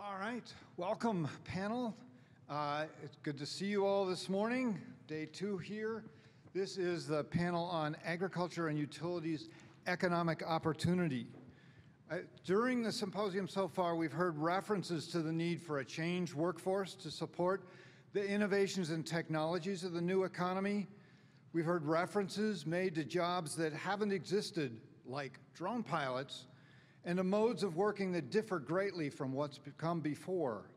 All right, welcome panel. It's good to see you all this morning, day 2 here. This is the panel on agriculture and utilities economic opportunity. During the symposium so far, we've heard references to the need for a changed workforce to support the innovations and technologies of the new economy. We've heard references made to jobs that haven't existed, like drone pilots, and the modes of working that differ greatly from what's come before.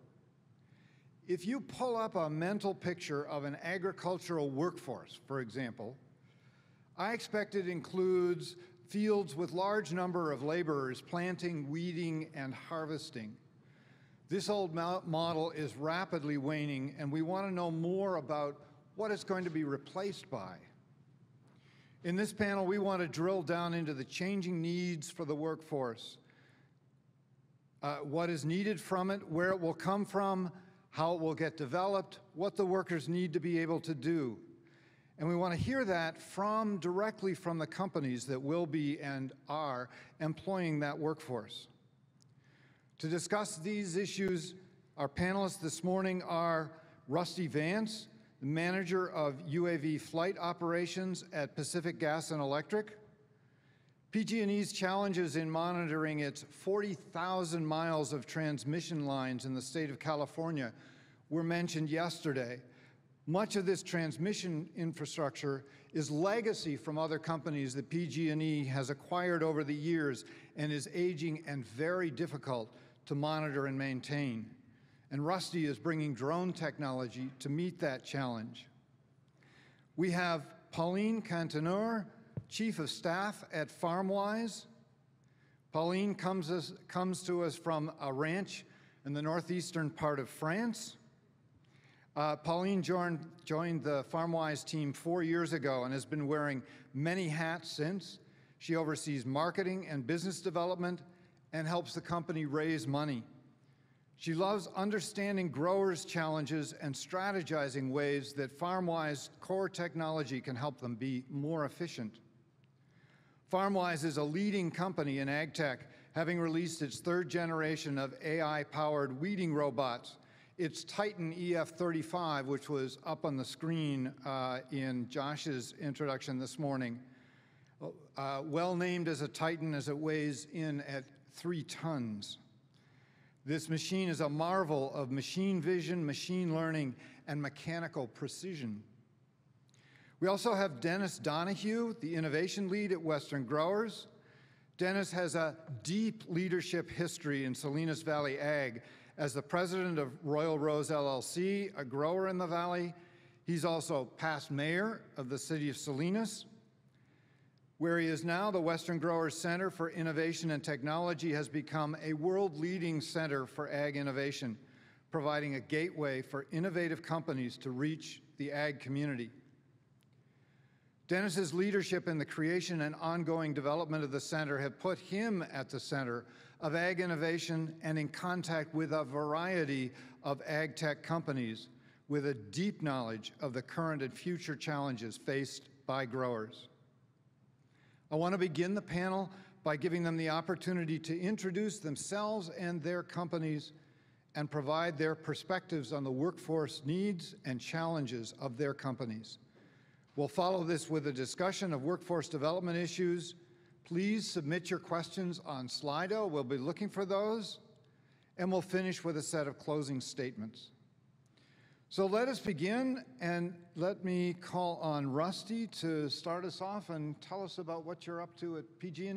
If you pull up a mental picture of an agricultural workforce, for example, I expect it includes fields with large number of laborers planting, weeding, and harvesting. This old model is rapidly waning, and we want to know more about what it's going to be replaced by. In this panel, we want to drill down into the changing needs for the workforce, what is needed from it, where it will come from, how it will get developed, what the workers need to be able to do. And we want to hear that directly from the companies that will be and are employing that workforce. To discuss these issues, our panelists this morning are Rusty Vance, the manager of UAV flight operations at Pacific Gas and Electric, PG&E's challenges in monitoring its 40,000 miles of transmission lines in the state of California were mentioned yesterday. Much of this transmission infrastructure is legacy from other companies that PG&E has acquired over the years and is aging and very difficult to monitor and maintain. And Rusty is bringing drone technology to meet that challenge. We have Pauline Canteneur, Chief of Staff at Farmwise. Pauline comes to us from a ranch in the northeastern part of France. Pauline joined the Farmwise team 4 years ago and has been wearing many hats since. She oversees marketing and business development and helps the company raise money. She loves understanding growers' challenges and strategizing ways that Farmwise core technology can help them be more efficient. Farmwise is a leading company in ag tech, having released its 3rd generation of AI-powered weeding robots, its Titan EF35, which was up on the screen in Josh's introduction this morning. Well named as a Titan, as it weighs in at 3 tons. This machine is a marvel of machine vision, machine learning, and mechanical precision. We also have Dennis Donohue, the innovation lead at Western Growers. Dennis has a deep leadership history in Salinas Valley Ag as the president of Royal Rose LLC, a grower in the valley. He's also past mayor of the city of Salinas, where he is now. The Western Growers Center for Innovation and Technology has become a world-leading center for ag innovation, providing a gateway for innovative companies to reach the ag community. Dennis's leadership in the creation and ongoing development of the center have put him at the center of ag innovation and in contact with a variety of ag tech companies with a deep knowledge of the current and future challenges faced by growers. I want to begin the panel by giving them the opportunity to introduce themselves and their companies and provide their perspectives on the workforce needs and challenges of their companies. We'll follow this with a discussion of workforce development issues. Please submit your questions on Slido. We'll be looking for those. And we'll finish with a set of closing statements. So let us begin, and let me call on Rusty to start us off and tell us about what you're up to at PG&E.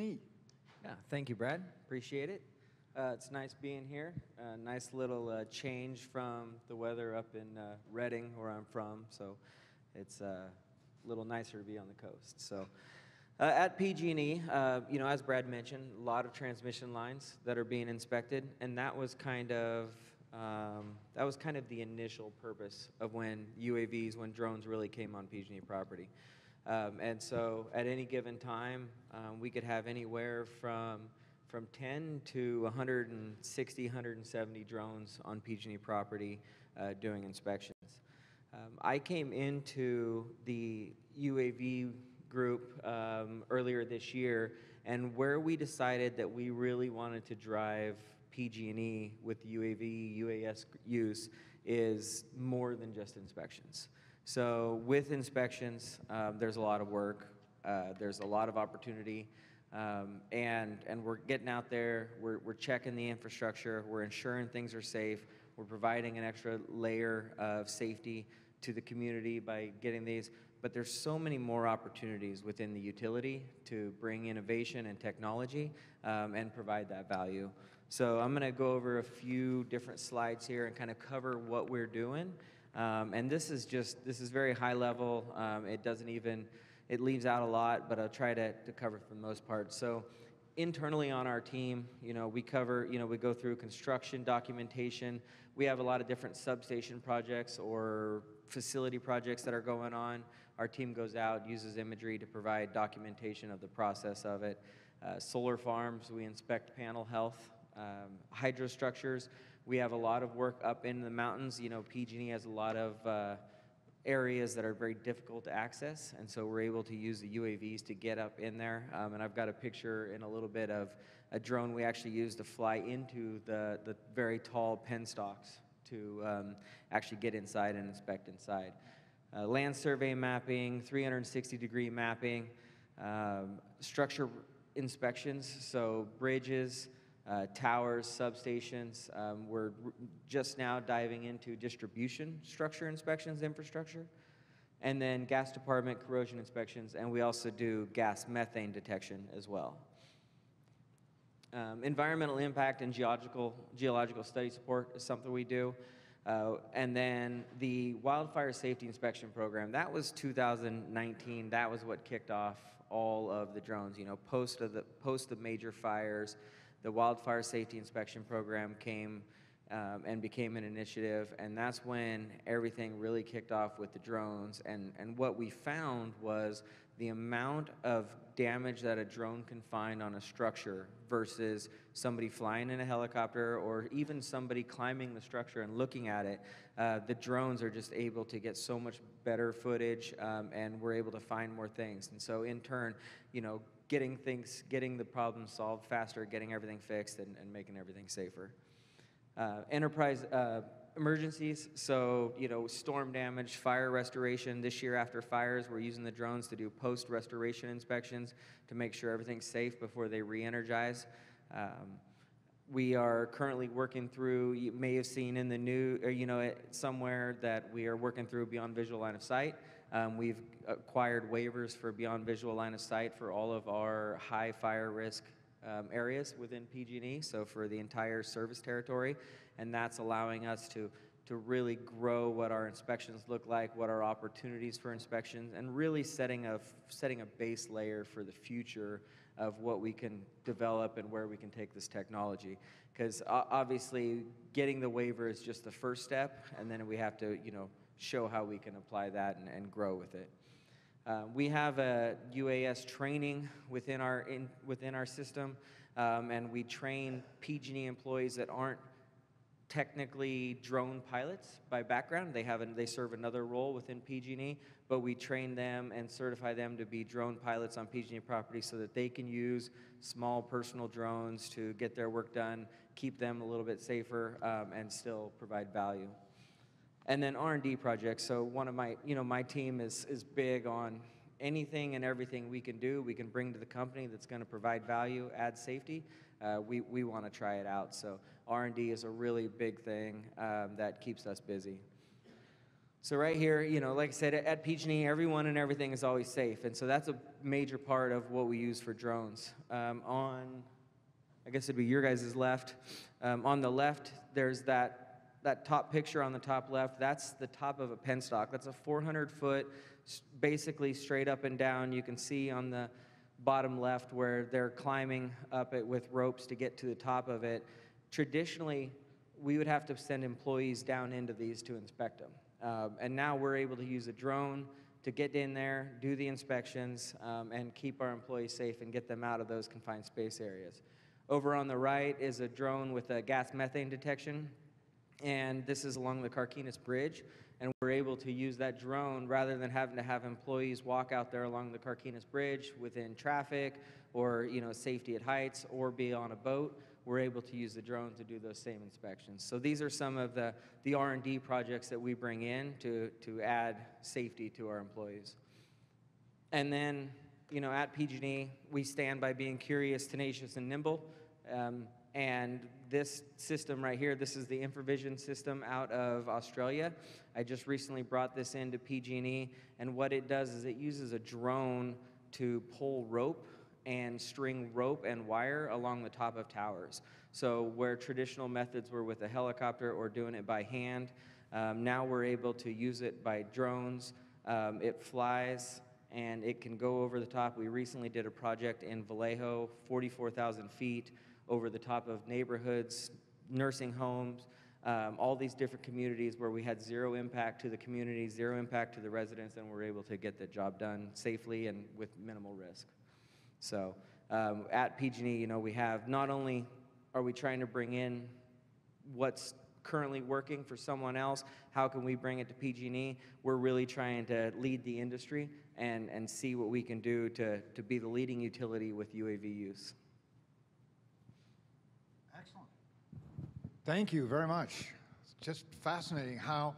Yeah, thank you, Brad. Appreciate it. It's nice being here. Nice little change from the weather up in Redding, where I'm from. So it's a little nicer to be on the coast. So at PG&E, you know, as Brad mentioned, a lot of transmission lines that are being inspected, and that was kind of the initial purpose of when UAVs, when drones really came on PG&E property. And so at any given time, we could have anywhere from 10 to 160, 170 drones on PG&E property doing inspections. I came into the UAV group earlier this year, and where we decided that we really wanted to drive PG&E with UAV, UAS use is more than just inspections. So with inspections, there's a lot of work. There's a lot of opportunity. And we're getting out there, we're checking the infrastructure, we're ensuring things are safe, we're providing an extra layer of safety to the community by getting these. But there's so many more opportunities within the utility to bring innovation and technology and provide that value. So I'm gonna go over a few different slides here and kind of cover what we're doing. And this is very high level. It leaves out a lot, but I'll try to cover for the most part. So internally on our team, we go through construction documentation. We have a lot of different substation projects or facility projects that are going on. Our team goes out, uses imagery to provide documentation of the process of it. Solar farms, we inspect panel health. Hydrostructures, we have a lot of work up in the mountains. PG&E has a lot of areas that are very difficult to access, and so we're able to use the UAVs to get up in there. And I've got a picture in a little bit of a drone we actually used to fly into the very tall penstocks to actually get inside and inspect inside. Land survey mapping, 360-degree mapping, structure inspections, so bridges, towers, substations. We're just now diving into distribution structure inspections, infrastructure, and then gas department corrosion inspections, and we also do gas methane detection as well. Environmental impact and geological study support is something we do. And then the wildfire safety inspection program, that was 2019. That was what kicked off all of the drones. Post the major fires, the wildfire safety inspection program came and became an initiative, and that's when everything really kicked off with the drones. And what we found was the amount of damage that a drone can find on a structure versus somebody flying in a helicopter or even somebody climbing the structure and looking at it. The drones are just able to get so much better footage, and we're able to find more things. And so in turn, getting the problem solved faster, getting everything fixed, and making everything safer. Enterprise emergencies, so storm damage, fire restoration. This year after fires, we're using the drones to do post-restoration inspections to make sure everything's safe before they re-energize. We are currently working through, you may have seen in the news, somewhere that we are working through beyond visual line of sight. We've acquired waivers for beyond visual line of sight for all of our high fire risk areas within PG&E, so for the entire service territory, and that's allowing us to really grow what our inspections look like, what our opportunities for inspections, and really setting a base layer for the future of what we can develop and where we can take this technology. Because obviously getting the waiver is just the first step, and then we have to show how we can apply that and grow with it. We have a UAS training within our system, and we train PG&E employees that aren't technically drone pilots by background. They serve another role within PG&E, but we train them and certify them to be drone pilots on PG&E property so that they can use small personal drones to get their work done, keep them a little bit safer, and still provide value. And then R&D projects. So one of my, my team is big on anything and everything we can do, we can bring to the company that's going to provide value, add safety. We want to try it out. So R&D is a really big thing that keeps us busy. So right here, like I said, at PG&E, everyone and everything is always safe. And so that's a major part of what we use for drones. I guess it'd be your guys' left. On the left, there's that top picture on the top left, that's the top of a penstock. That's a 400-foot, basically straight up and down. You can see on the bottom left where they're climbing up it with ropes to get to the top of it. Traditionally, we would have to send employees down into these to inspect them. And now we're able to use a drone to get in there, do the inspections, and keep our employees safe and get them out of those confined space areas. Over on the right is a drone with a gas methane detection. And this is along the Carquinez Bridge, and we're able to use that drone rather than having to have employees walk out there along the Carquinez Bridge within traffic or safety at heights or be on a boat. we're able to use the drone to do those same inspections. So these are some of the R&D projects that we bring in to add safety to our employees. And then, you know, at PG&E, we stand by being curious, tenacious, and nimble. And this system right here, this is the InfraVision system out of Australia. I just recently brought this into PG&E, and what it does is it uses a drone to pull rope and string rope and wire along the top of towers. So where traditional methods were with a helicopter or doing it by hand, now we're able to use it by drones. It flies, and it can go over the top. We recently did a project in Vallejo, 44,000 feet, over the top of neighborhoods, nursing homes, all these different communities where we had zero impact to the community, zero impact to the residents, and we're able to get the job done safely and with minimal risk. So at PG&E, you know, we have, not only are we trying to bring in what's currently working for someone else, how can we bring it to PG&E? We're really trying to lead the industry and see what we can do to be the leading utility with UAV use. Excellent. Thank you very much. It's just fascinating how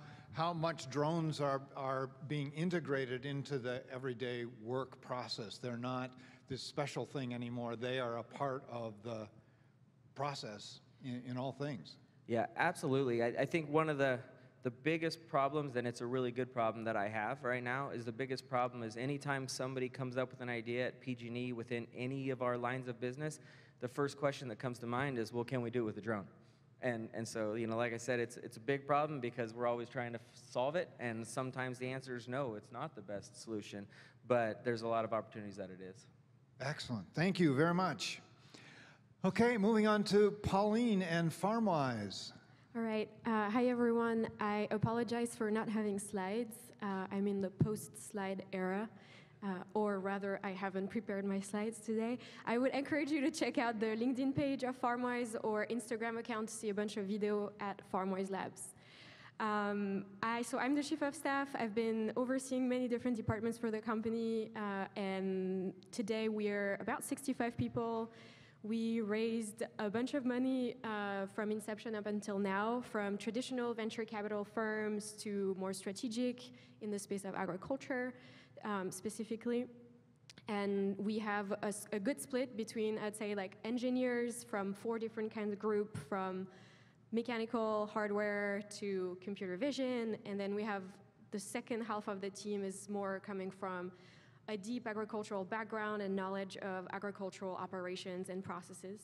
much drones are being integrated into the everyday work process. They're not this special thing anymore. They are a part of the process in all things. Yeah, absolutely. I think one of the biggest problems, and it's a really good problem that I have right now, is the biggest problem is anytime somebody comes up with an idea at PG&E within any of our lines of business, the first question that comes to mind is, well, can we do it with a drone? And so, you know, like I said, it's a big problem because we're always trying to solve it, and sometimes the answer is no, it's not the best solution, but there's a lot of opportunities that it is. Excellent. Thank you very much. Okay, moving on to Pauline and Farmwise. All right. Hi, everyone. I apologize for not having slides. I'm in the post-slide era. Or rather, I haven't prepared my slides today. I would encourage you to check out the LinkedIn page of Farmwise or Instagram account to see a bunch of video at Farmwise Labs. So I'm the chief of staff. I've been overseeing many different departments for the company, and today we're about 65 people. We raised a bunch of money from inception up until now, from traditional venture capital firms to more strategic in the space of agriculture specifically. And we have a good split between, I'd say, like engineers from 4 different kinds of group, from mechanical hardware to computer vision. And then we have the second half of the team is more coming from a deep agricultural background and knowledge of agricultural operations and processes.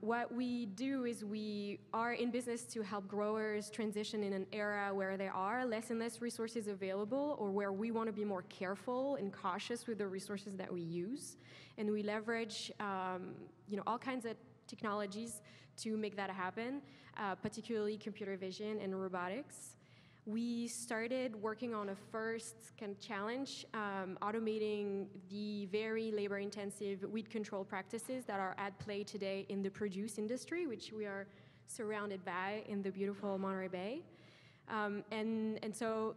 What we do is we are in business to help growers transition in an era where there are less and less resources available, or where we want to be more careful and cautious with the resources that we use. And we leverage you know, all kinds of technologies to make that happen, particularly computer vision and robotics. We started working on a first kind of challenge, automating the very labor-intensive weed control practices that are at play today in the produce industry, which we are surrounded by in the beautiful Monterey Bay. And so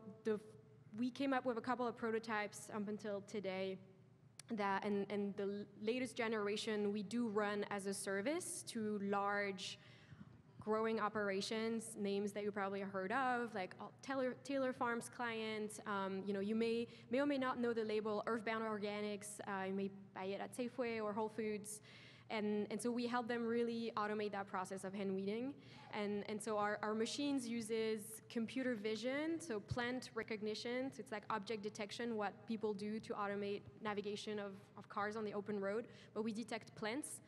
we came up with a couple of prototypes up until today. That and the latest generation we do run as a service to large growing operations, names that you probably heard of, like Taylor Farms clients. You know, you may or may not know the label Earthbound Organics. You may buy it at Safeway or Whole Foods. And so we help them really automate that process of hand weeding. And so our machines uses computer vision, so plant recognition. So it's like object detection, what people do to automate navigation of cars on the open road. But we detect plants.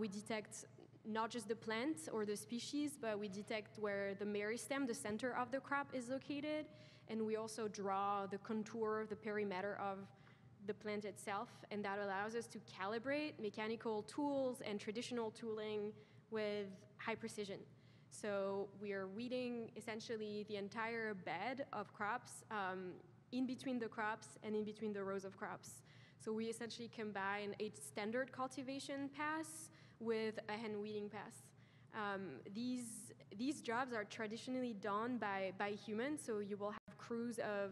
We detect not just the plant or the species, but we detect where the meristem, the center of the crop, is located. And we also draw the contour, the perimeter of the plant itself. And that allows us to calibrate mechanical tools and traditional tooling with high precision. So we are weeding essentially the entire bed of crops, in between the crops and in between the rows of crops. So we essentially combine a standard cultivation pass with a hand weeding pass. These jobs are traditionally done by humans, so you will have crews of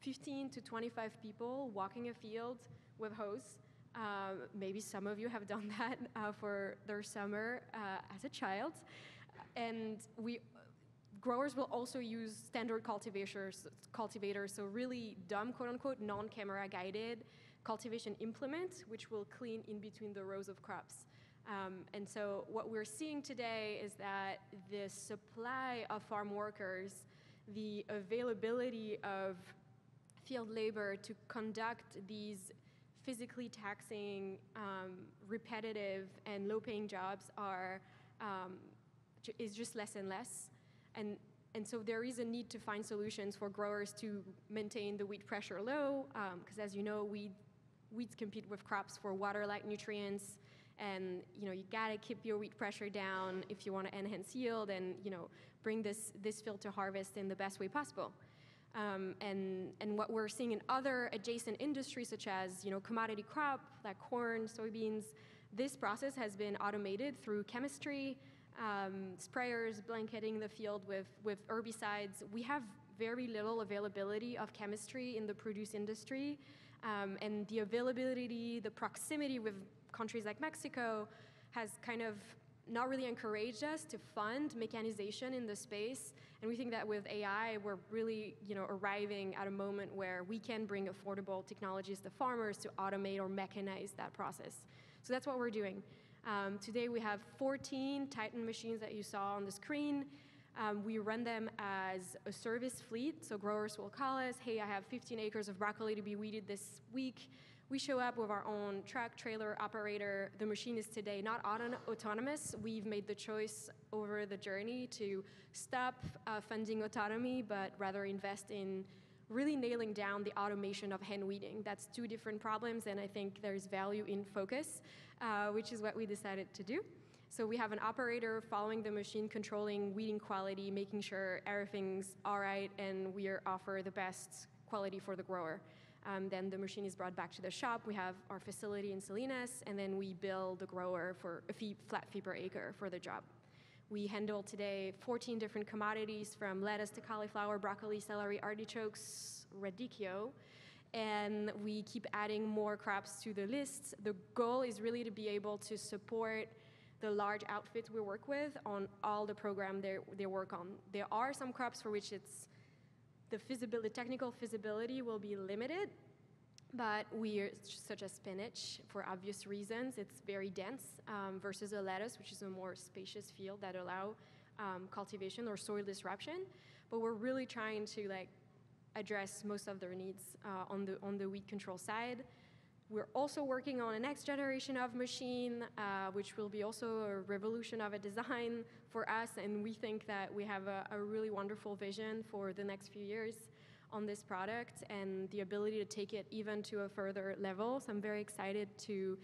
15 to 25 people walking a field with hose, Maybe some of you have done that for their summer as a child. And growers will also use standard cultivators, so really dumb, quote unquote, non-camera guided cultivation implements, which will clean in between the rows of crops. And so what we're seeing today is that the supply of farm workers, the availability of field labor to conduct these physically taxing, repetitive, and low-paying jobs is just less and less. And so there is a need to find solutions for growers to maintain the weed pressure low, because as you know, weeds compete with crops for water-like nutrients, and you gotta keep your weed pressure down if you want to enhance yield and bring this field to harvest in the best way possible. And what we're seeing in other adjacent industries, such as commodity crop like corn, soybeans, this process has been automated through chemistry, sprayers, blanketing the field with herbicides. We have very little availability of chemistry in the produce industry, and the availability, the proximity with countries like Mexico has kind of not really encouraged us to fund mechanization in the space, and we think that with AI, we're really arriving at a moment where we can bring affordable technologies to farmers to automate or mechanize that process. So that's what we're doing. Today we have 14 Titan machines that you saw on the screen. We run them as a service fleet, so growers will call us, hey, I have 15 acres of broccoli to be weeded this week. We show up with our own truck, trailer, operator. The machine is today not autonomous. We've made the choice over the journey to stop funding autonomy, but rather invest in really nailing down the automation of hand weeding. That's two different problems, and I think there's value in focus, which is what we decided to do. So we have an operator following the machine, controlling weeding quality, making sure everything's all right, and we offer the best quality for the grower. Then the machine is brought back to the shop. We have our facility in Salinas, and then we bill the grower for a flat fee per acre for the job. We handle today 14 different commodities, from lettuce to cauliflower, broccoli, celery, artichokes, radicchio, and we keep adding more crops to the list. The goal is really to be able to support the large outfits we work with on all the program they work on. There are some crops for which the technical feasibility will be limited, but such as spinach, for obvious reasons, it's very dense versus a lettuce, which is a more spacious field that allow cultivation or soil disruption. But we're really trying to address most of their needs on the weed control side. We're also working on a next generation of machine, which will be also a revolution of a design for us, and we think that we have a really wonderful vision for the next few years on this product and the ability to take it even to a further level. So I'm very excited to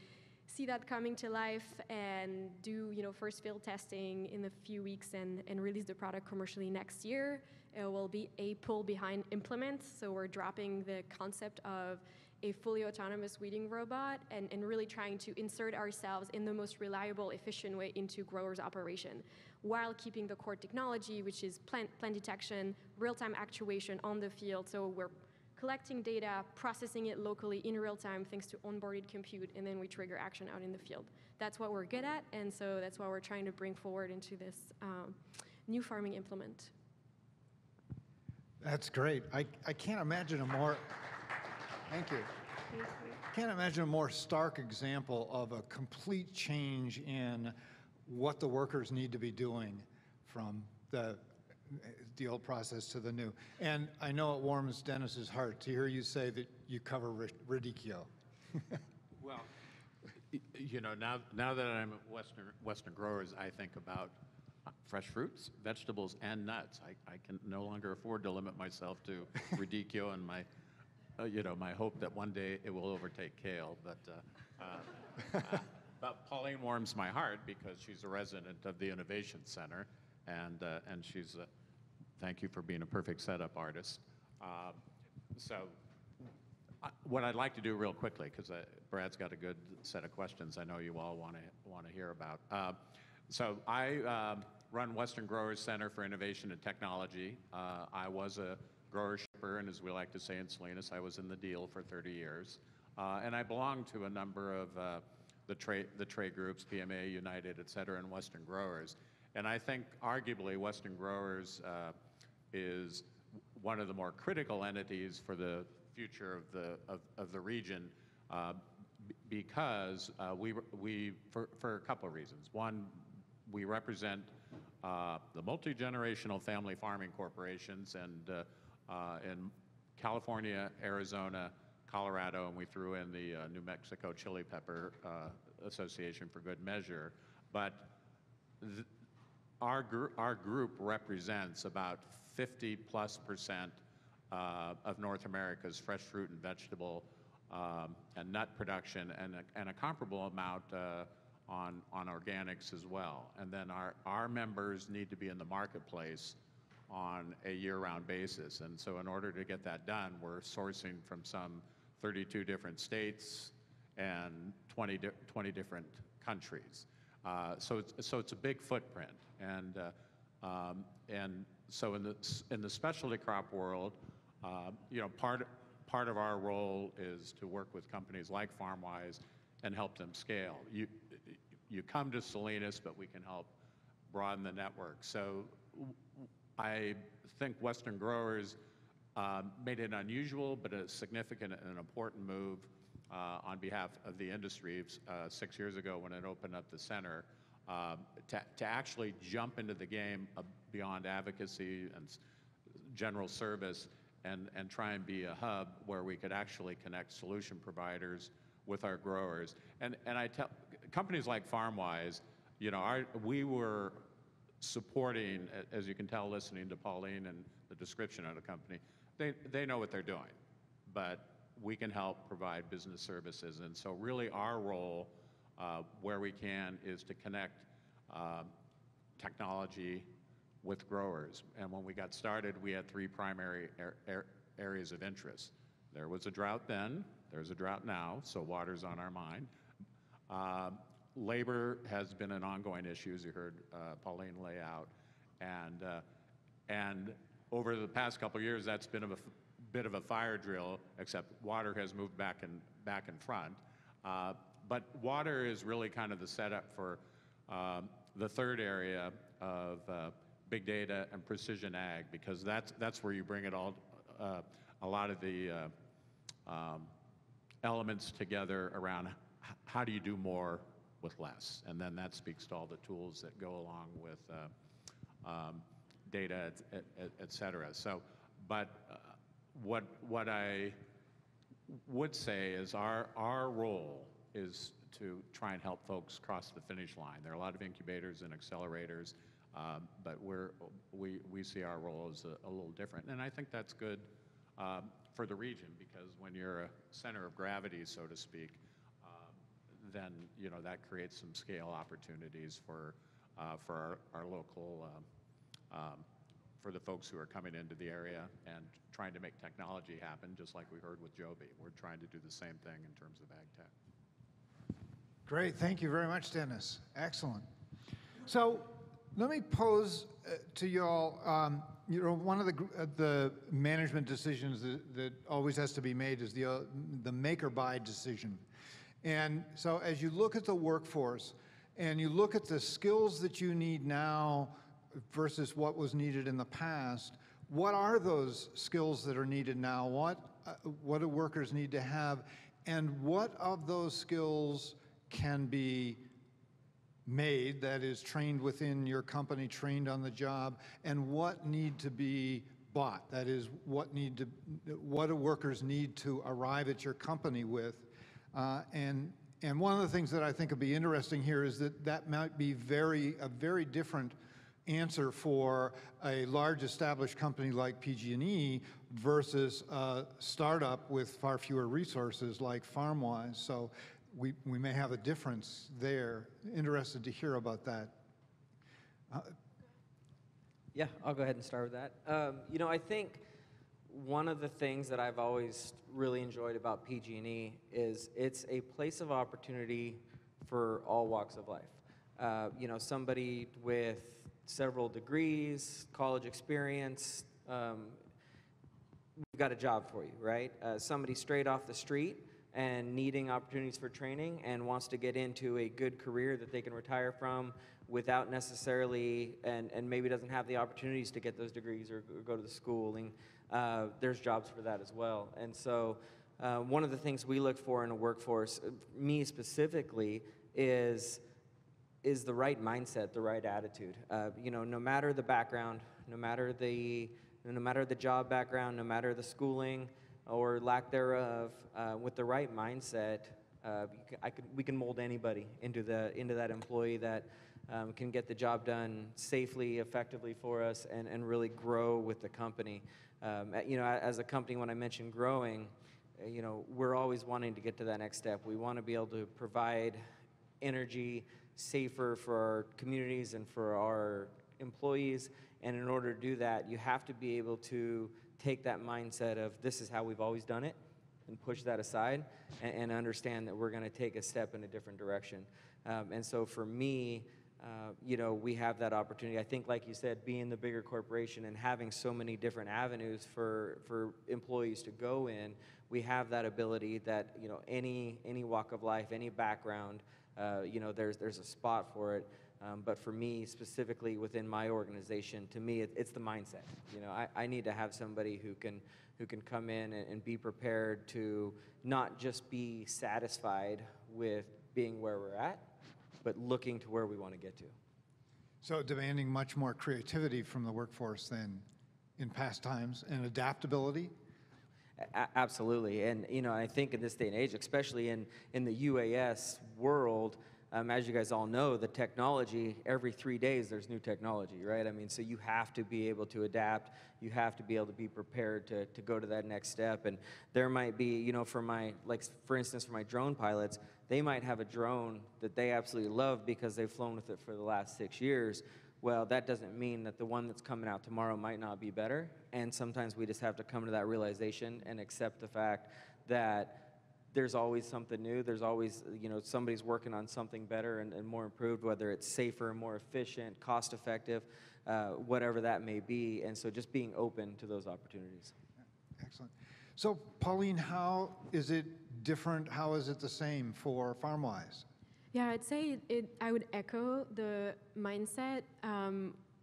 see that coming to life and do first field testing in a few weeks and release the product commercially next year. It will be a pull behind implement, so we're dropping the concept of a fully autonomous weeding robot and really trying to insert ourselves in the most reliable, efficient way into growers' operation while keeping the core technology, which is plant detection, real-time actuation on the field. So we're collecting data, processing it locally in real time thanks to onboarded compute, and then we trigger action out in the field. That's what we're good at, and so that's what we're trying to bring forward into this new farming implement. That's great. I can't imagine a more... Thank you. Can't imagine a more stark example of a complete change in what the workers need to be doing from the old process to the new. And I know it warms Dennis's heart to hear you say that you cover radicchio. Well, now that I'm at Western Growers, I think about fresh fruits, vegetables, and nuts. I can no longer afford to limit myself to radicchio and my... my hope that one day it will overtake kale, but Pauline warms my heart because she's a resident of the Innovation Center, and she's a, thank you for being a perfect setup artist. So what I'd like to do real quickly, because Brad's got a good set of questions I know you all want to hear about. So I run Western Growers Center for Innovation and Technology. I was a grower shipper, and as we like to say in Salinas, I was in the deal for 30 years. And I belong to a number of the trade groups, PMA, United, et cetera, and Western Growers. And I think arguably Western Growers is one of the more critical entities for the future of the region because we, for a couple of reasons. One, we represent the multi-generational family farming corporations and in California, Arizona, Colorado, and we threw in the New Mexico Chili Pepper Association for good measure. But our group represents about 50+% of North America's fresh fruit and vegetable and nut production, and a comparable amount on organics as well. And then our members need to be in the marketplace on a year-round basis. And so in order to get that done, we're sourcing from some 32 different states and 20 different countries. So it's a big footprint. And so in the specialty crop world, you know, part of our role is to work with companies like Farmwise and help them scale. You come to Salinas, but we can help broaden the network. So I think Western Growers made an unusual but a significant and an important move on behalf of the industry 6 years ago when it opened up the center to actually jump into the game beyond advocacy and general service and try and be a hub where we could actually connect solution providers with our growers. And I tell companies like Farmwise, you know, we were supporting, as you can tell listening to Pauline and the description of the company, they know what they're doing, but we can help provide business services. And so really our role where we can is to connect technology with growers. And when we got started, we had three primary areas of interest. There was a drought then, there's a drought now, so water's on our mind. Labor has been an ongoing issue, as you heard Pauline lay out, and over the past couple of years, that's been a bit of a fire drill. Except water has moved back in front. But water is really kind of the setup for the third area of big data and precision ag, because that's where you bring it all, a lot of the elements together around how do you do more with less. And then that speaks to all the tools that go along with data, et cetera. So, but what I would say is our role is to try and help folks cross the finish line. There are a lot of incubators and accelerators, but we see our role as a little different. And I think that's good for the region, because when you're a center of gravity, so to speak, then you know that creates some scale opportunities for our local for the folks who are coming into the area and trying to make technology happen. Just like we heard with Joby, we're trying to do the same thing in terms of ag tech. Great, thank you very much, Dennis. Excellent. So let me pose to you all. You know, one of the management decisions that always has to be made is the make or buy decision. And so as you look at the workforce and you look at the skills that you need now versus what was needed in the past, what are those skills that are needed now? What do workers need to have? And what of those skills can be made, that is trained within your company, trained on the job, and what need to be bought? That is, what do workers need to arrive at your company with? And one of the things that I think would be interesting here is that might be a very different answer for a large established company like PG&E versus a startup with far fewer resources like Farmwise. So we may have a difference there. Interested to hear about that. Yeah, I'll go ahead and start with that. You know, I think one of the things that I've always really enjoyed about PG&E is it's a place of opportunity for all walks of life. You know, somebody with several degrees, college experience, we've got a job for you, right? Somebody straight off the street and needing opportunities for training and wants to get into a good career that they can retire from without necessarily, and maybe doesn't have the opportunities to get those degrees or go to the schooling, there's jobs for that as well. And so one of the things we look for in a workforce, me specifically, is the right mindset, the right attitude. You know, no matter the background, no matter the job background, no matter the schooling or lack thereof, with the right mindset, we can mold anybody into that employee that can get the job done safely, effectively for us, and really grow with the company. You know, as a company, when I mentioned growing, you know, we're always wanting to get to that next step. We want to be able to provide energy safer for our communities and for our employees, and in order to do that, you have to be able to take that mindset of this is how we've always done it and push that aside and understand that we're going to take a step in a different direction. And so for me, you know, we have that opportunity. I think, like you said, being the bigger corporation and having so many different avenues for employees to go in, we have that ability that, you know, any walk of life, any background, you know, there's a spot for it. But for me, specifically within my organization, to me, it's the mindset. You know, I need to have somebody who can come in and be prepared to not just be satisfied with being where we're at, but looking to where we want to get to. So demanding much more creativity from the workforce than in past times, and adaptability? Absolutely. And, you know, I think in this day and age, especially in the UAS world, as you guys all know, the technology, every 3 days there's new technology, right? I mean, so you have to be able to adapt. You have to be able to be prepared to go to that next step. And there might be, you know, for instance, for my drone pilots, they might have a drone that they absolutely love because they've flown with it for the last 6 years. Well, that doesn't mean that the one that's coming out tomorrow might not be better. And sometimes we just have to come to that realization and accept the fact that there's always something new. There's always, you know, somebody's working on something better and more improved, whether it's safer, more efficient, cost effective, whatever that may be. And so just being open to those opportunities. Excellent. So Pauline, how is it different? How is it the same for Farmwise? Yeah, I'd say I would echo the mindset.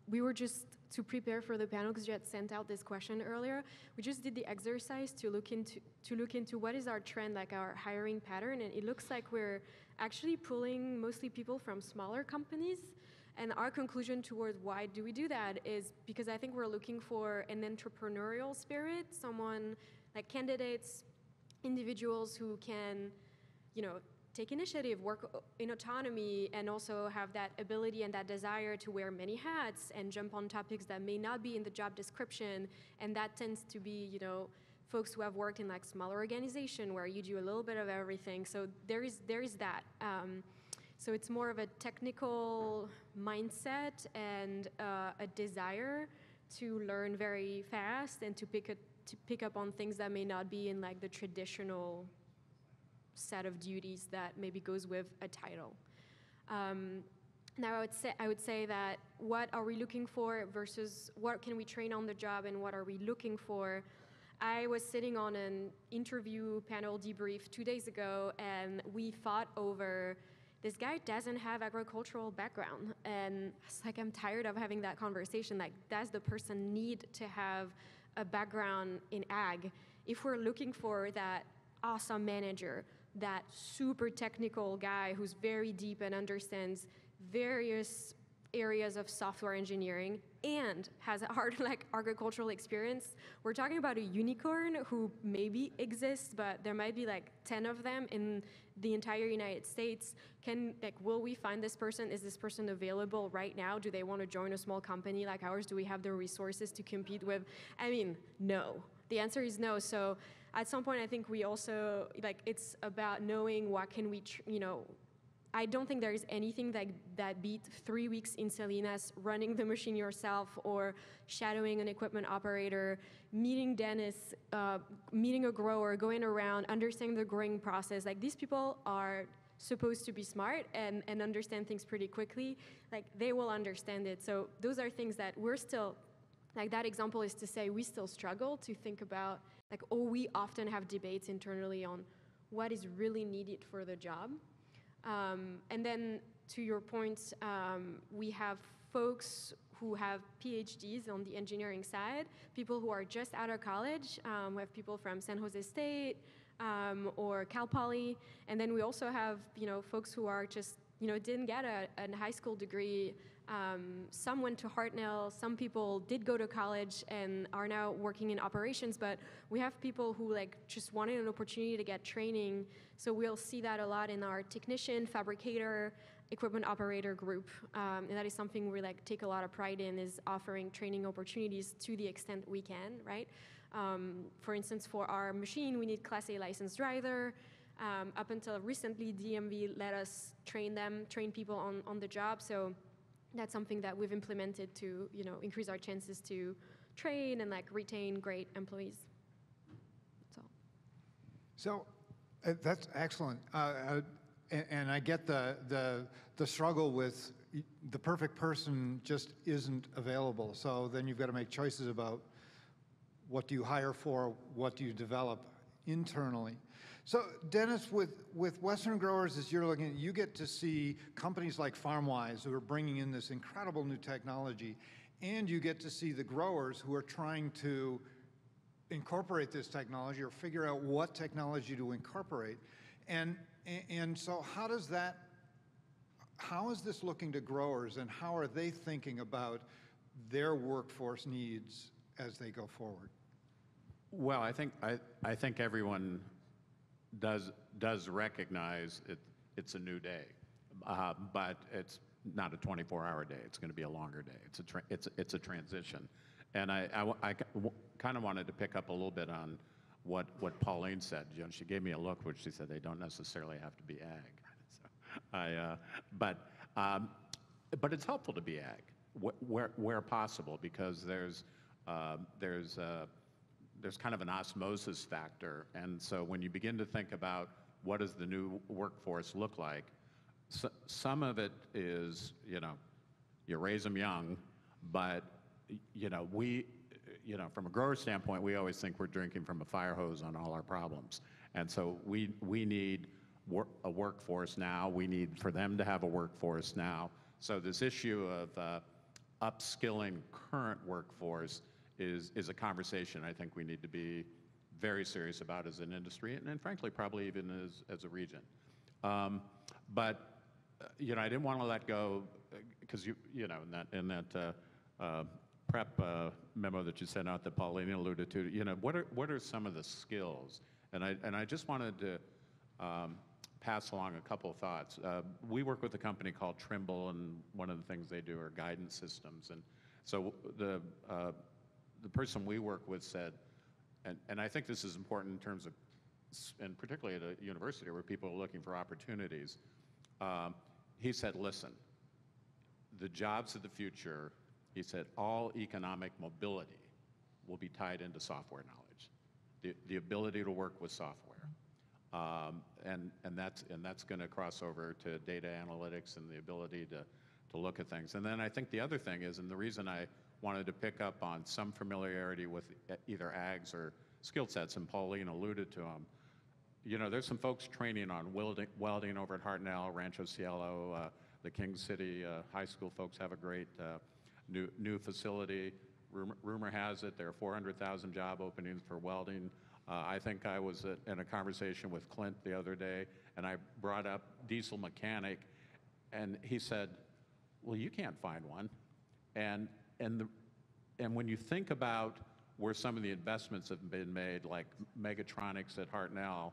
We were just, to prepare for the panel, because you had sent out this question earlier, we just did the exercise to look into what is our trend, like our hiring pattern, and it looks like we're actually pulling mostly people from smaller companies. And our conclusion towards why do we do that is because I think we're looking for an entrepreneurial spirit, someone like candidates, individuals who can, you know, take initiative, work in autonomy, and also have that ability and that desire to wear many hats and jump on topics that may not be in the job description. And that tends to be, you know, folks who have worked in like smaller organization where you do a little bit of everything. So there is that. So it's more of a technical mindset and a desire to learn very fast and to pick up on things that may not be in like the traditional set of duties that maybe goes with a title. Now I would say that what are we looking for versus what can we train on the job and what are we looking for? I was sitting on an interview panel debrief 2 days ago and we fought over this guy doesn't have agricultural background, and it's like I'm tired of having that conversation. Like, does the person need to have a background in ag? If we're looking for that awesome manager, that super technical guy who's very deep and understands various areas of software engineering and has a hard like agricultural experience, we're talking about a unicorn who maybe exists, but there might be like 10 of them in the entire United States. Will we find this person? Is this person available right now? Do they want to join a small company like ours? Do we have the resources to compete with? I mean, no. The answer is no. So at some point, I think we also, like, it's about knowing what can we, you know, I don't think there is anything that beat 3 weeks in Salinas, running the machine yourself or shadowing an equipment operator, meeting Dennis, meeting a grower, going around, understanding the growing process. Like, these people are supposed to be smart and understand things pretty quickly. Like, they will understand it. So those are things that we're still, like, that example is to say we still struggle to think about, like, we often have debates internally on what is really needed for the job. And then to your point, we have folks who have PhDs on the engineering side, people who are just out of college. We have people from San Jose State or Cal Poly, and then we also have folks who are just didn't get a high school degree. Some went to Hartnell. Some people did go to college and are now working in operations. But we have people who just wanted an opportunity to get training. So we'll see that a lot in our technician, fabricator, equipment operator group. And that is something we take a lot of pride in, is offering training opportunities to the extent we can, right? For instance, for our machine, we need Class A licensed driver. Up until recently, DMV let us train people on the job. So that's something that we've implemented to, increase our chances to train and retain great employees. That's all. So that's excellent. And I get the struggle with the perfect person just isn't available. So then you've got to make choices about what do you hire for, what do you develop internally. So Dennis, with Western Growers, as you're looking at, you get to see companies like Farmwise who are bringing in this incredible new technology, and you get to see the growers who are trying to incorporate this technology or figure out what technology to incorporate. And so how is this looking to growers, and how are they thinking about their workforce needs as they go forward? Well, I think everyone does recognize it's a new day, but it's not a 24-hour day. It's going to be a longer day. It's a transition, and I kind of wanted to pick up a little bit on what Pauline said. She gave me a look, which she said they don't necessarily have to be ag. So but it's helpful to be ag where possible, because there's kind of an osmosis factor. And so when you begin to think about what does the new workforce look like, so some of it is, you raise them young, but, from a grower standpoint, we always think we're drinking from a fire hose on all our problems. And so we need a workforce now. We need for them to have a workforce now. So this issue of upskilling current workforce is a conversation I think we need to be very serious about as an industry, and frankly, probably even as a region. But I didn't want to let go, because in that prep memo that you sent out that Pauline alluded to. What are some of the skills? And I just wanted to pass along a couple of thoughts. We work with a company called Trimble, and one of the things they do are guidance systems, and so the person we work with said, and I think this is important in terms of, and particularly at a university where people are looking for opportunities, he said, listen, the jobs of the future, he said, all economic mobility will be tied into software knowledge, the ability to work with software. And that's going to cross over to data analytics and the ability to look at things. And then I think the other thing is, and the reason I wanted to pick up on some familiarity with either ags or skill sets, and Pauline alluded to them. There's some folks training on welding over at Hartnell, Rancho Cielo, the King City High School folks have a great new facility. Rumor has it there are 400,000 job openings for welding. I think I was in a conversation with Clint the other day, and I brought up diesel mechanic, and he said, well, you can't find one. And when you think about where some of the investments have been made, like Megatronics at Hartnell,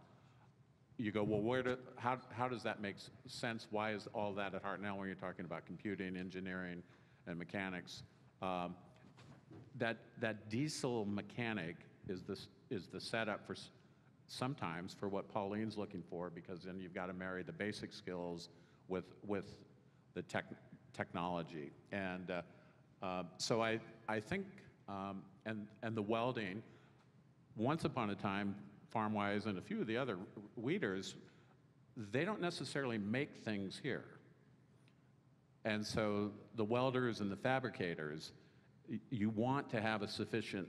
you go, well, how does that make sense? Why is all that at Hartnell when you're talking about computing, engineering, and mechanics? That diesel mechanic is the setup for sometimes for what Pauline's looking for, because then you've got to marry the basic skills with the technology. And so I think, and the welding, once upon a time, Farmwise and a few of the other weeders, they don't necessarily make things here. And so the welders and the fabricators, you want to have a sufficient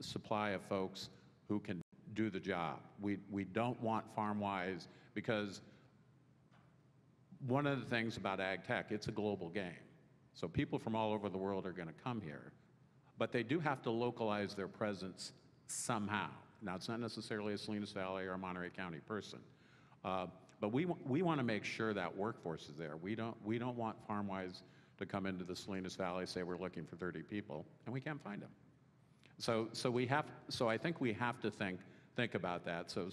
supply of folks who can do the job. We don't want FarmWise, because one of the things about ag tech, it's a global game. So people from all over the world are going to come here, but they do have to localize their presence somehow. Now, it's not necessarily a Salinas Valley or a Monterey County person, but we want to make sure that workforce is there. We don't want FarmWise to come into the Salinas Valley, say we're looking for 30 people, and we can't find them. So I think we have to think about that. So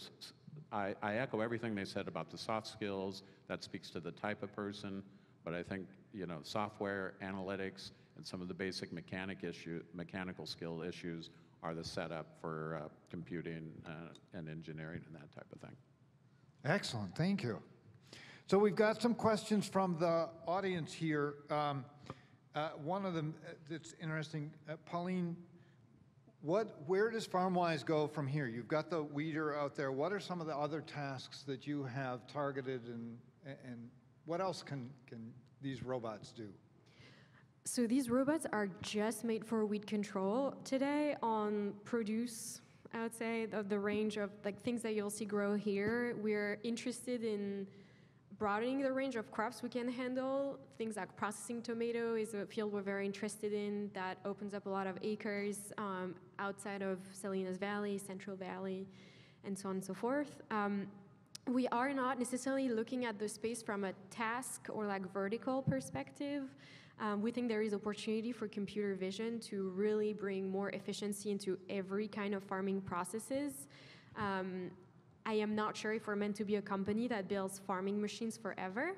I echo everything they said about the soft skills. That speaks to the type of person, but I think, you know, software, analytics, and some of the basic mechanical skill issues are the setup for computing and engineering and that type of thing. Excellent, thank you. So we've got some questions from the audience here. One of them that's interesting, Pauline, where does FarmWise go from here? You've got the weeder out there. What are some of the other tasks that you have targeted, and what else can these robots do? So these robots are just made for weed control today on produce, I would say, of the range of like things that you'll see grow here. We're interested in broadening the range of crops we can handle. Things like processing tomato is a field we're very interested in that opens up a lot of acres outside of Salinas Valley, Central Valley, and so on and so forth. We are not necessarily looking at the space from a task or like vertical perspective. We think there is opportunity for computer vision to really bring more efficiency into every kind of farming processes. I am not sure if we're meant to be a company that builds farming machines forever,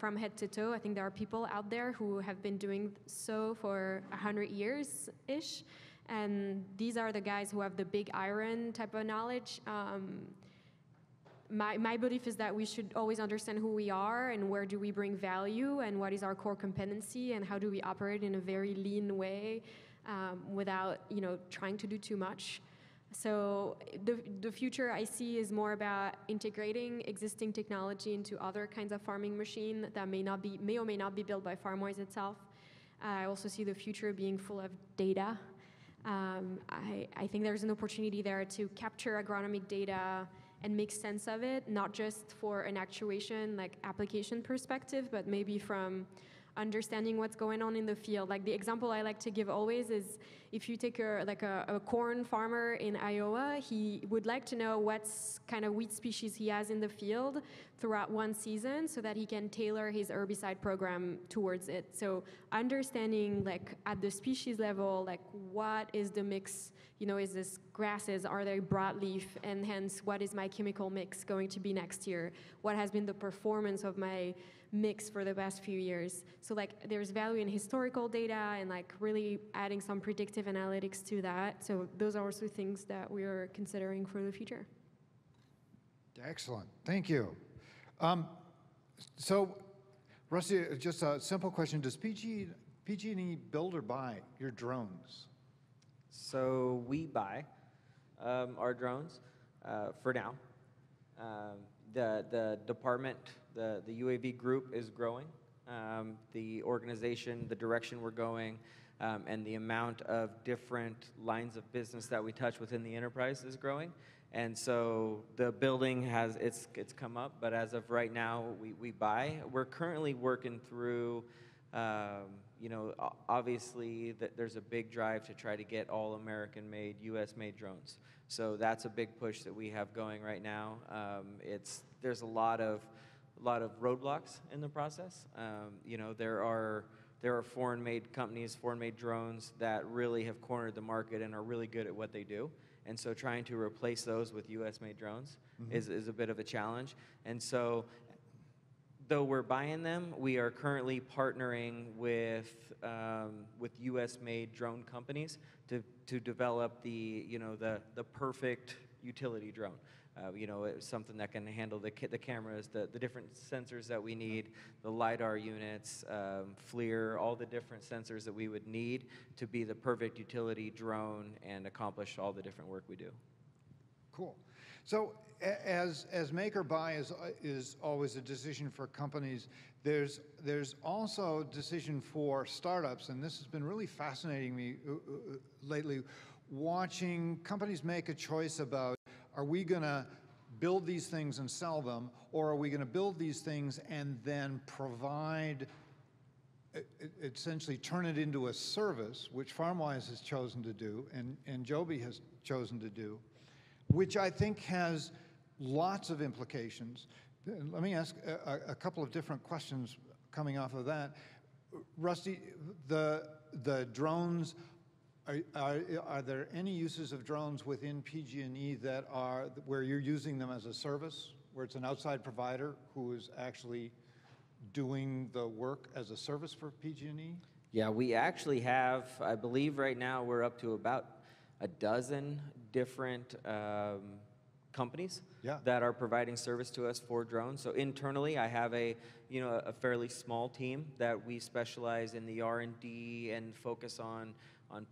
from head to toe. I think there are people out there who have been doing so for 100 years-ish, and these are the guys who have the big iron type of knowledge. My belief is that we should always understand who we are and where do we bring value and what is our core competency and how do we operate in a very lean way without, you know, trying to do too much. So the future I see is more about integrating existing technology into other kinds of farming machine that may or may not be built by FarmWise itself. I also see the future being full of data. I think there's an opportunity there to capture agronomic data and make sense of it, not just for an actuation, like application perspective, but maybe from understanding what's going on in the field. Like the example I like to give always is if you take a corn farmer in Iowa, he would like to know what kind of wheat species he has in the field throughout one season so that he can tailor his herbicide program towards it. So understanding like at the species level, like what is the mix, you know, is this grasses, are they broadleaf, and hence what is my chemical mix going to be next year? What has been the performance of my mix for the past few years? So like there's value in historical data and like really adding some predictive analytics to that. So those are also things that we are considering for the future. Excellent, thank you. So Rusty, just a simple question. Does PG&E build or buy your drones? So we buy our drones for now. The department, the UAV group is growing. The organization, the direction we're going, and the amount of different lines of business that we touch within the enterprise is growing. And so the building has, it's come up, but as of right now, we buy. We're currently working through, you know, obviously there's a big drive to try to get all American-made, U.S.-made drones. So that's a big push that we have going right now. There's a lot of roadblocks in the process. You know, there are foreign-made companies, foreign-made drones that really have cornered the market and are really good at what they do. And so trying to replace those with U.S.-made drones is a bit of a challenge. And so though we're buying them, we are currently partnering with U.S.-made drone companies to develop the perfect utility drone. You know, it's something that can handle the cameras, the different sensors that we need, the LiDAR units, FLIR, all the different sensors that we would need to be the perfect utility drone and accomplish all the different work we do. Cool. So as make or buy is always a decision for companies, there's also a decision for startups, and this has been really fascinating me lately, watching companies make a choice about are we going to build these things and sell them, or are we going to build these things and then provide, essentially turn it into a service, which Farmwise has chosen to do and Joby has chosen to do, which I think has lots of implications. Let me ask a couple of different questions coming off of that. Rusty, the drones, are there any uses of drones within PG&E that are where you're using them as a service, where it's an outside provider who is actually doing the work as a service for PG&E? Yeah, we actually have, I believe right now we're up to about a dozen different companies that are providing service to us for drones. So internally, I have a fairly small team that we specialize in the R&D and focus on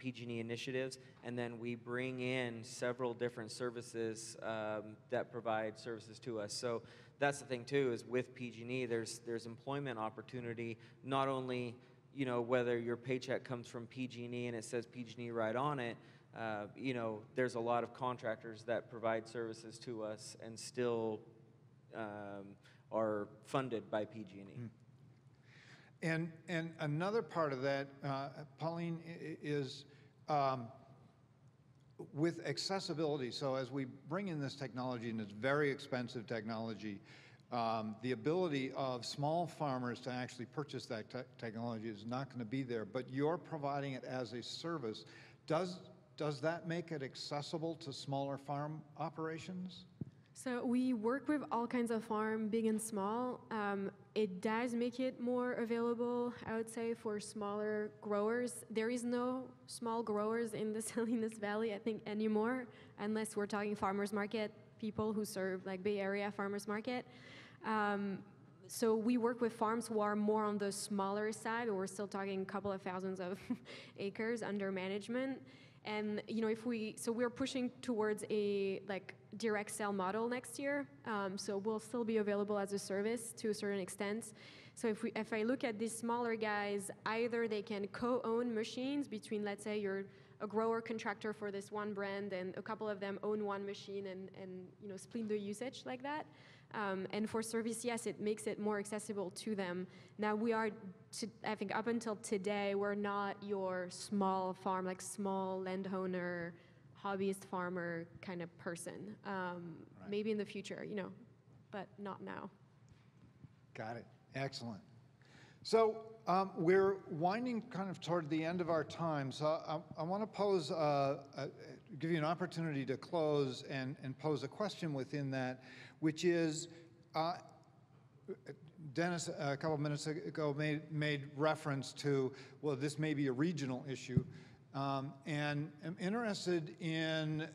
PG&E initiatives, and then we bring in several different services that provide services to us. So that's the thing too, is with PG&E, there's employment opportunity, not only whether your paycheck comes from PG&E and it says PG&E right on it. There's a lot of contractors that provide services to us and still are funded by PG&E. Mm. And another part of that, Pauline, is with accessibility. So as we bring in this technology, and it's very expensive technology, the ability of small farmers to actually purchase that technology is not going to be there. But you're providing it as a service. Does that make it accessible to smaller farm operations? So we work with all kinds of farm, big and small. It does make it more available, I would say, for smaller growers. There is no small growers in the Salinas Valley, I think, anymore, unless we're talking farmers market, people who serve like Bay Area farmers market. So we work with farms who are more on the smaller side, but we're still talking a couple of thousands of acres under management. And so we're pushing towards a direct sell model next year. So we'll still be available as a service to a certain extent. So if I look at these smaller guys, either they can co-own machines between, let's say, you're a grower contractor for this one brand, and a couple of them own one machine and split the usage like that. And for service, yes, it makes it more accessible to them. Now we are, I think up until today, we're not your small farm, like small landowner, hobbyist farmer kind of person. Right. Maybe in the future, but not now. Got it. Excellent. So we're winding kind of toward the end of our time. So I want to pose, give you an opportunity to close and pose a question within that, which is, Dennis a couple of minutes ago made reference to, well, this may be a regional issue, and I'm interested in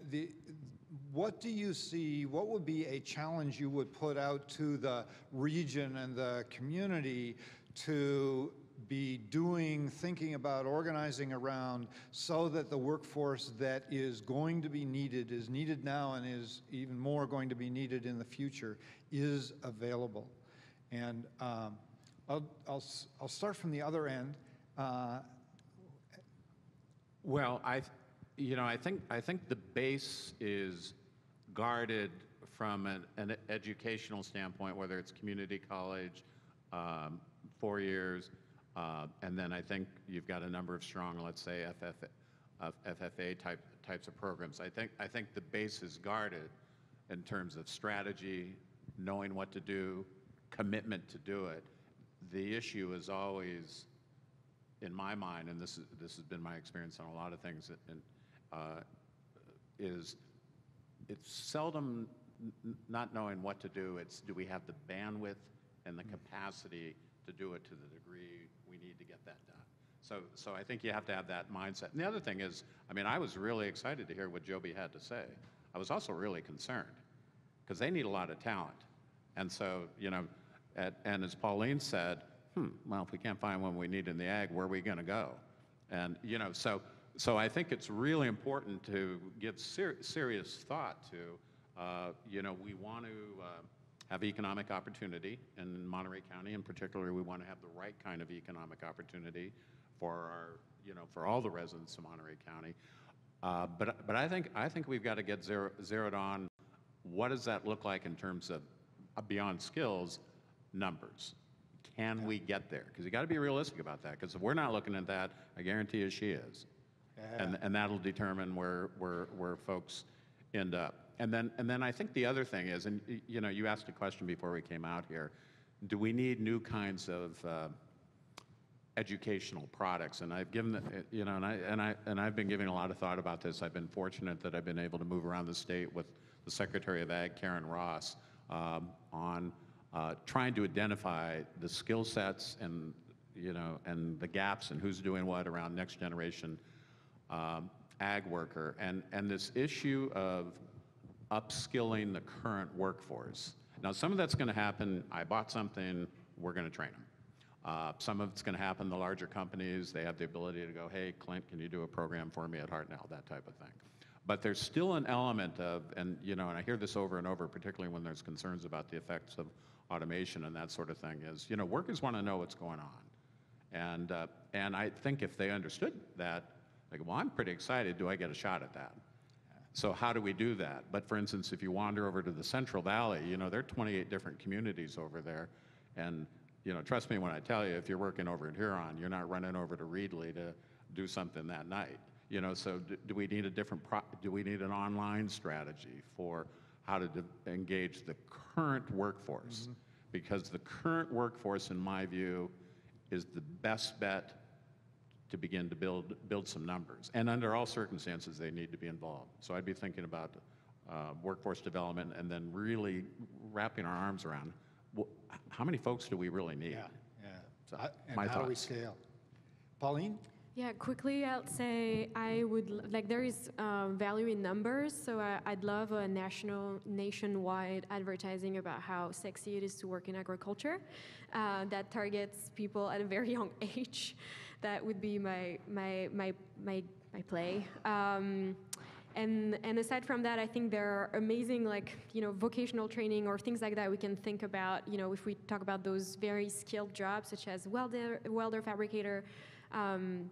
what do you see, what would be a challenge you would put out to the region and the community to be doing, thinking about, organizing around, so that the workforce that is going to be needed, is needed now and is even more going to be needed in the future, is available? And I'll start from the other end. Well, I think the base is guarded from an educational standpoint, whether it's community college, 4 years, and then I think you've got a number of strong, let's say, FFA types of programs. I think the base is guarded in terms of strategy, knowing what to do, commitment to do it. The issue is always, in my mind, and this has been my experience on a lot of things, is it's seldom not knowing what to do. It's, do we have the bandwidth and the capacity to do it to the degree we need to get that done? So I think you have to have that mindset. And the other thing is, I was really excited to hear what Joby had to say. I was also really concerned, because they need a lot of talent. And so, and as Pauline said, well, if we can't find one we need in the ag, where are we gonna go? And, so I think it's really important to give serious thought to, we want to, have economic opportunity in Monterey County. In particular, we want to have the right kind of economic opportunity for our, for all the residents of Monterey County. But I think we've got to get zeroed on What does that look like in terms of beyond skills, numbers? Can we get there? Because you got to be realistic about that. Because if we're not looking at that, I guarantee you she is. Yeah. And that'll determine where folks end up. And then I think the other thing is, and you know, you asked a question before we came out here, do we need new kinds of educational products? And I've given the, you know, and I've been giving a lot of thought about this. I've been fortunate that I've been able to move around the state with the Secretary of Ag, Karen Ross, on trying to identify the skill sets and, you know, and the gaps and who's doing what around next generation ag worker, and this issue of upskilling the current workforce. Now, some of that's going to happen. I bought something, we're going to train them. Some of it's going to happen. The larger companies, they have the ability to go, hey, Clint, can you do a program for me at Hartnell? That type of thing. But there's still an element of, and you know, and I hear this over and over, particularly when there's concerns about the effects of automation and that sort of thing, is, you know, workers want to know what's going on, and I think if they understood that, like, well, I'm pretty excited, do I get a shot at that? So how do we do that? But for instance, if you wander over to the Central Valley, you know, there are 28 different communities over there, and you know, trust me when I tell you, if you're working over in Huron, you're not running over to Reedley to do something that night. You know, so do we need a different, do we need an online strategy for how to engage the current workforce? Mm-hmm. Because the current workforce, in my view, is the best bet to begin to build some numbers. And under all circumstances, they need to be involved. So I'd be thinking about workforce development and then really wrapping our arms around, well, how many folks do we really need? Yeah, yeah. So and my how thoughts. Do we scale? Pauline? Yeah, quickly, I'll say I would, like, there is value in numbers, so I'd love a nationwide advertising about how sexy it is to work in agriculture that targets people at a very young age. That would be my play. And aside from that, I think there are amazing, like, you know, vocational training or things like that we can think about, you know, if we talk about those very skilled jobs such as welder, fabricator,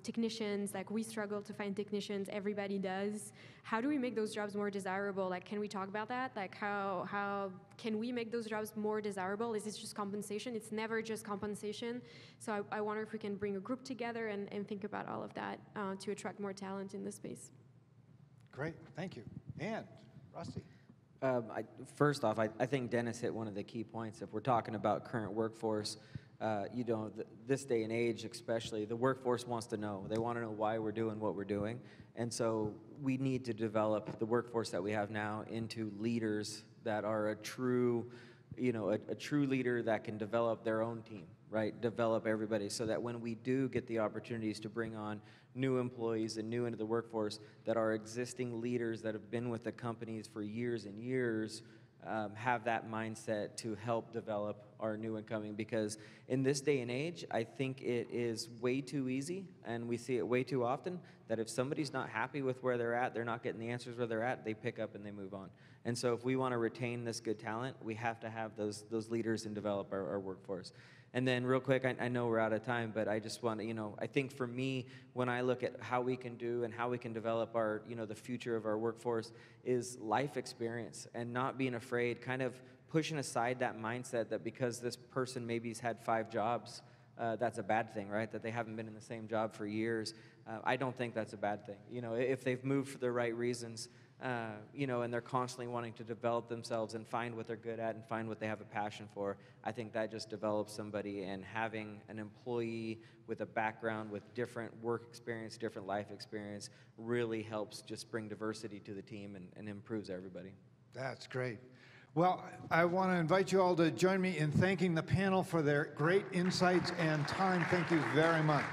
technicians. Like, we struggle to find technicians, everybody does. How do we make those jobs more desirable? Like, can we talk about that? Like, how can we make those jobs more desirable? Is it just compensation? It's never just compensation. So I wonder if we can bring a group together and think about all of that to attract more talent in this space. Great, thank you. And Rusty. First off, I think Dennis hit one of the key points. If we're talking about current workforce, you know, this day and age especially, the workforce wants to know. They want to know why we're doing what we're doing. And so we need to develop the workforce that we have now into leaders that are a true, you know, a true leader that can develop their own team, right? Develop everybody so that when we do get the opportunities to bring on new employees and new into the workforce, that our existing leaders that have been with the companies for years and years have that mindset to help develop our new incoming, because in this day and age, I think it is way too easy, and we see it way too often, that if somebody's not happy with where they're at, they're not getting the answers where they're at, they pick up and they move on. And so if we want to retain this good talent, we have to have those leaders and develop our workforce. And then real quick, I know we're out of time, but I just want to, you know, I think for me, when I look at how we can do and how we can develop our, you know, the future of our workforce is life experience and not being afraid, kind of pushing aside that mindset that because this person maybe's had 5 jobs, that's a bad thing, right? That they haven't been in the same job for years. I don't think that's a bad thing. You know, if they've moved for the right reasons, you know, and they're constantly wanting to develop themselves and find what they're good at and find what they have a passion for, I think that just develops somebody, and having an employee with a background with different work experience, different life experience really helps just bring diversity to the team and improves everybody. That's great. Well, I want to invite you all to join me in thanking the panel for their great insights and time. Thank you very much.